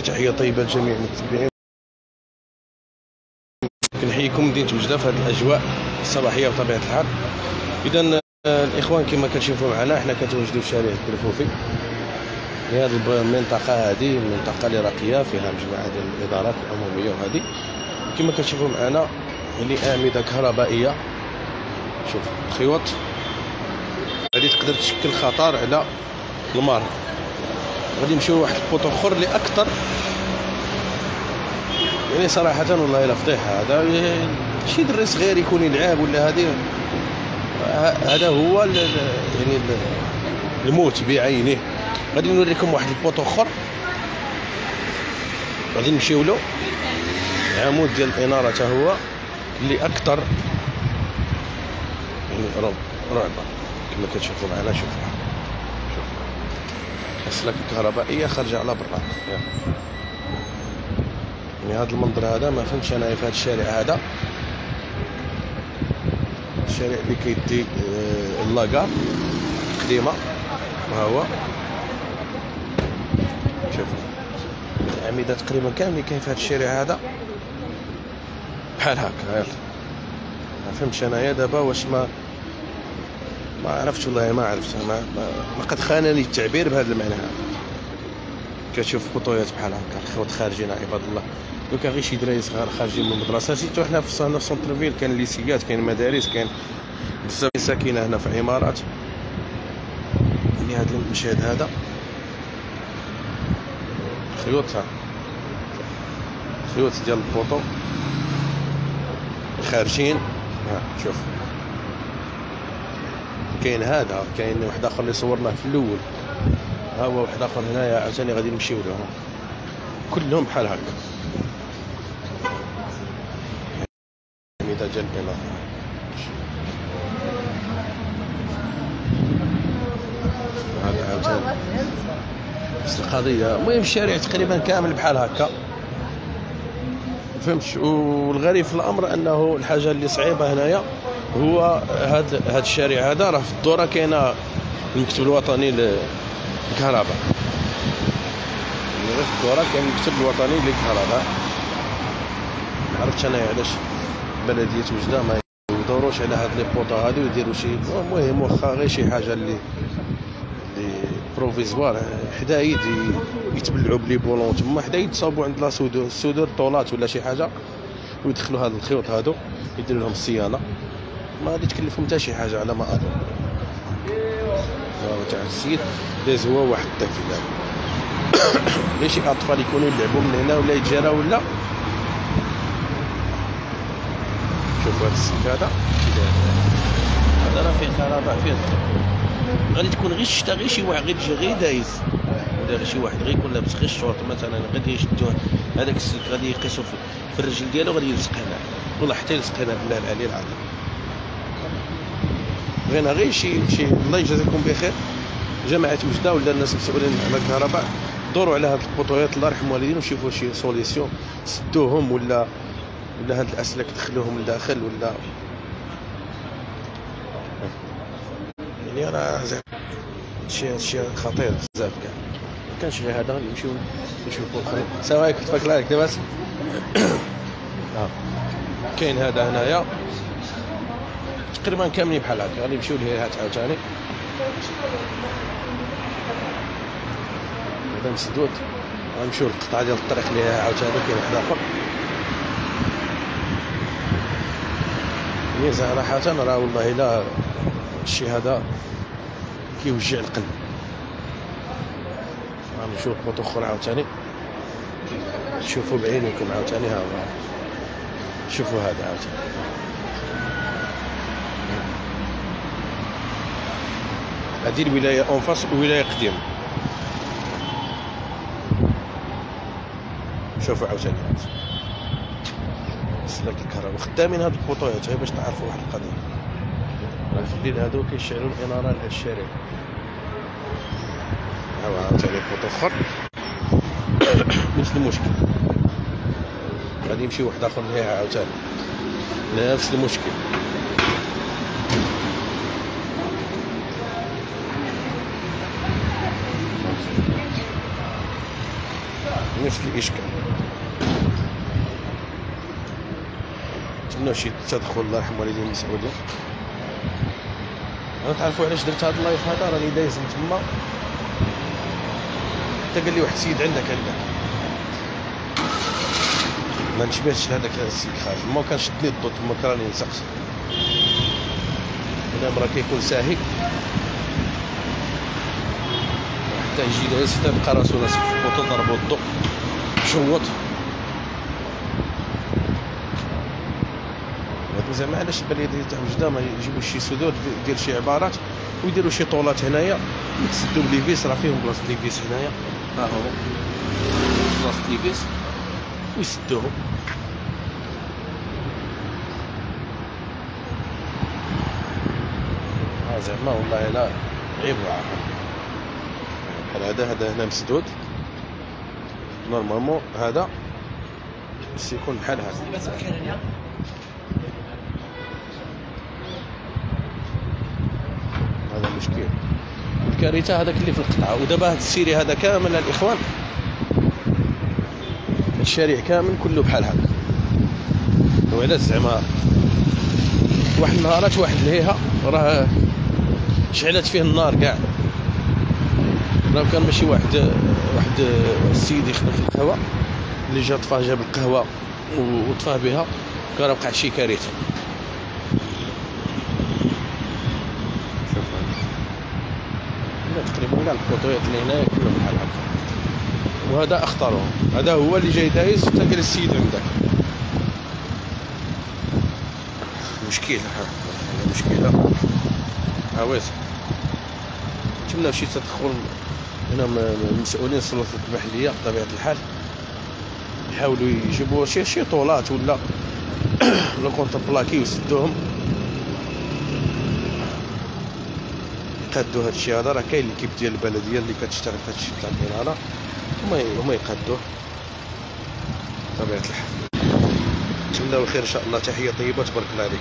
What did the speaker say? تحية طيبة لجميع المتابعين. كنحييكم مدينة وجدة في هذه الأجواء الصباحية بطبيعة الحال. إذا الإخوان كما كتشوفوا معنا حنا كنتواجدوا في شارع الكلفوفي. هذه المنطقة هذه منطقة اللي راقية فيها مجموعة ديال الإدارات العمومية وهذه كما كتشوفوا معنا اللي أعمدة كهربائية. شوف الخيوط هذه تقدر تشكل خطر على المرء. غادي نمشيو لواحد البوط اخر اللي اكثر يعني صراحه والله الا فضيحه. هذا شي دري صغير يكون يلعب ولا هذا هو يعني الموت بعينه. غادي نوريكم واحد البوط اخر غادي نمشيو له. العمود ديال الاناره حتى هو اللي اكثر يعني رعبه كما كتشوفوا معنا. شوف السلك الكهربائيه خارجه على برا. يعني هذا المنظر هذا ما فهمتش انا في هذا الشارع. هذا الشارع اللي كيدي اللاكار القديمه. ها هو شوف العميده تقريبا كاملين كاين في هذا الشارع هذا بحال هكا. يلا ما فهمتش انايا دابا واش ما عرفتش والله ما عرفت. ما قد خانني التعبير بهذا المعنى هذا. كتشوف خطويات بحال هكا الخيوط خارجين عباد الله. لو كان غير شي دراري صغار خارجين من المدرسه. حتى حنا في سونتر فيل كاين ليسيات كاين مدارس كاين بزاف ساكنه هنا في العمارات. يعني هذا المشهد هذا خيوط ديال البوطو خارجين. شوف كاين هذا كاين واحد اخر اللي صورناه في الاول. ها هو واحد اخر هنايا عاوتاني غادي نمشيو له. كلهم بحال هكا ميدا ديال البيلا. هذا عاوتاني نفس القضيه. المهم الشارع تقريبا كامل بحال هكا فهمتش. والغريب في الامر انه الحاجه اللي صعيبه هنايا هو هذا الشارع هذا راه في الدوره كاينه المكتب الوطني للكهرباء. غير في الدوره كاين المكتب الوطني للكهرباء. ما عرفتش انايا علاش بلديه وجده ما يدوروش على هاد لي بوطو هادو ويديروا شي. المهم واخا غير شي حاجه اللي بروفيزوار حدايد يتبلعوا بلي بولون تما حدايد يتصاوبوا عند لا سودور طولات ولا شي حاجه ويدخلوا هاد الخيوط هادو يديروا لهم الصيانه. ما غادي تكلفهم حتى شي حاجه على ما اظن. هو تاع السيد داز هو واحد الطفل غير شي اطفال يكونوا يلعبوا من هنا ولا يتجراو ولا. شوفوا هذا السيد هذا راه فيه خرابه فيه. غادي تكون غير الشتا غير شي واحد غير تجي غير دايز ولا غير شي واحد غير يكون لابس غير الشورت مثلا غادي يشدوه هذاك السلك غادي يقيسو في الرجل ديالو غادي يلصق هنا. والله حتى يلصق هنا بالله العلي العظيم. بغينا غير شي الله يجازيكم بخير جماعة وجدة ولا الناس المسؤولين على الكهرباء دوروا على هاد البوطويات الله يرحم والدينا وشوفوا شي سوليسيون سدوهم ولا هاد الاسلاك دخلوهم لداخل ولا. يعني راه زعما هادشي خطير بزاف كاع. مكانش غير هذا نمشيو نشوفو الاخرين. السلام عليكم تبارك الله عليك لاباس. كاين هذا هنايا تقريبا كاملين بحال هكا. غادي نمشيو لهاد عاوتاني هذا مسدود. غنمشيو للقطعه ديال الطريق اللي عاوتاني كاين واحد اخر. يعني صراحه راه والله الا الشيء هذا كيوجع القلب. غنمشيو لخط اخر عاوتاني تشوفوا بعينكم عاوتاني. ها هو شوفوا هذا عاوتاني هذه الولايه اونفاس ولايه قديمه. شوفوا عاوتاني السلك الكهرباء خدامين هاد البوطويات غير باش تعرفوا واحد القضيه. راه في الليل هادو كيشعلوا الاناره على الشارع. ها هو عاوتاني بوطو اخر نفس المشكل. غادي يمشي واحد اخر ليها عاوتاني نفس المشكل. ما في اشكال. نتمنوا شي تدخل الله يرحم والدينا المسعودين. غتعرفوا علاش درت هذا اللايف هذا، راني دايز من تما حتى قال لي واحد السيد عندك ما نشبهش لهذاك السيد خارج، ما كنشدني الضو تما كراني نسقسي. الا مرا كيكون ساهي حتى يجي دايز حتى يبقى راسو لاصق في البوطو، ضربو الضو شوط. زعما علاش البلديه تاع وجده ما يجيبوش شي سدود ديال شي عبارات ويديروا شي طولات هنايا يتسدوا بلي فيس، راه فيهم بلاصه لي فيس هنايا، ها هو بلاصه لي فيس ويسدوهم. ها زعما والله لا عيب بحال هذا، هذا هنا مسدود نورمالمون، هذا سيكون بحال هذا. مشكل الكارثه هذاك اللي في القطعه. ودابا هذا السيري هذا كامل الاخوان، الشارع كامل كله بحال هذا. وعلاش زعما واحد النهارات واحد الهيها راه شعلت فيه النار كاع، راه كان ماشي واحد السيد يخدم في القهوه اللي جا طفاه، جاب القهوه وطفاه بها، كان راه وقعت شي كارثه. تقريبا كاع الخطوات اللي هنايا كلهم بحال هكا، وهذا اخطرهم، هذا هو اللي جاي دايز حتى قال السيد عندك مشكله. ها مشكله عواصف. نتمنى شي تدخل هنا المسؤولين السلطات المحليه بطبيعه الحال، يحاولوا يجيبوا شي طولات ولا لو كونت بلاكي ويسدوهم، يقادو هادشي هذا. راه كاين الكيب ديال البلديه اللي كتشتغل في هادشي تاع الديراره، هما يقادوه بطبيعه الحال. نتمناو الخير ان شاء الله. تحيه طيبه، تبارك الله عليك.